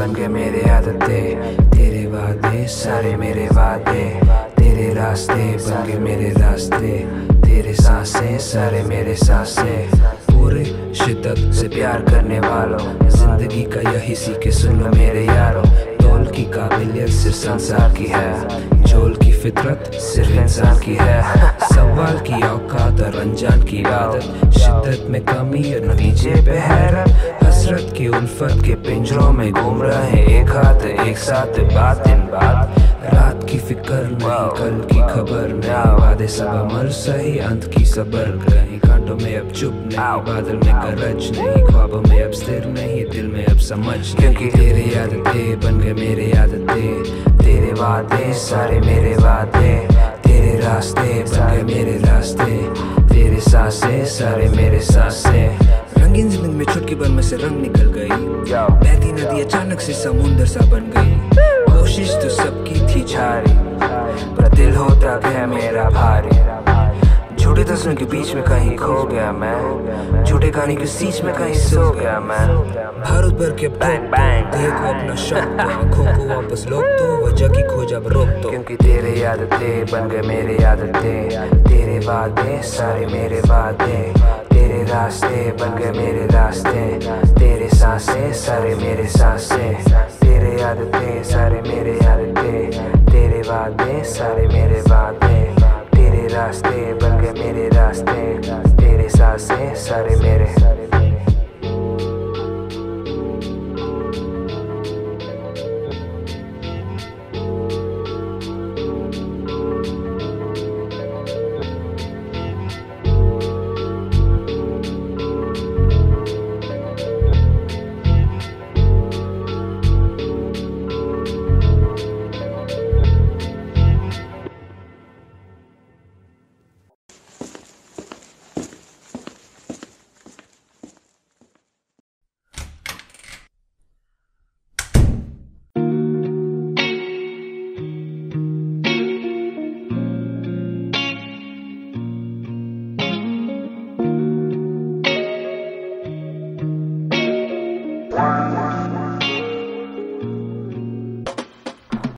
बन गए मेरे आदते, तेरे वादे सारे मेरे वादे, तेरे रास्ते बन गए मेरे रास्ते, तेरे सांसें सारे मेरे सांसें। पूरे शिद्दत से प्यार करने वालों, जिंदगी का यही सीखे सुनो मेरे यारों। तौल की काबिलियत सिर्फ संसार की है, झोल की फितरत सिर्फ इंसान की है। सवाल की औकात और अनजान की आदत, शिद्दत में कमी और नतीजे पे हैरत। हसरत की उल्फत के पिंजरों में घूम रहे एक हाथ एक साथ बात दिन बात। रात की फिक्र नहीं कल की खबर, नया वादे सब अमल सही अंत की सबर। कहीं कांटों में अब चुप नहीं, बादल में गरज नहीं, ख्वाबों में अब स्थिर नहीं, दिल में अब समझ। क्योंकि तेरे आदतें बन गए मेरे आदतें, तेरे वादे सारे मेरे वादे, तेरे रास्ते बन गए मेरे रास्ते, तेरे सांसें सारे मेरे सांसें। रंगीन जिंदगी में चुटकी भर में से रंग निकल गई, बहती नदी अचानक से समुंदर सा बन गई। कोशिश तो सबकी थी छारी, पर दिल होता गया मेरा भारी। झूठे तस्वीरों के बीच में कहीं खो गया मैं, झूठे गाने के सीच में कहीं सो गया मैं। भारत भर के बैंग बैंग देखो अपना शौक, आँखों को वापस लौट दो, वजह की खोज अब रोक दो। क्योंकि तेरे आदतें बन गए मेरे आदतें, तेरे वादे सारे मेरे वादे, तेरे रास्ते बन गए मेरे रास्ते, तेरे सांसें सारे मेरे सांसें। तेरे आदतें सारे मेरे आदतें, तेरे वादे सारे मेरे वादे, तेरे रास्ते बन गए मेरे रास्ते, तेरे सांसें सारे मेरे।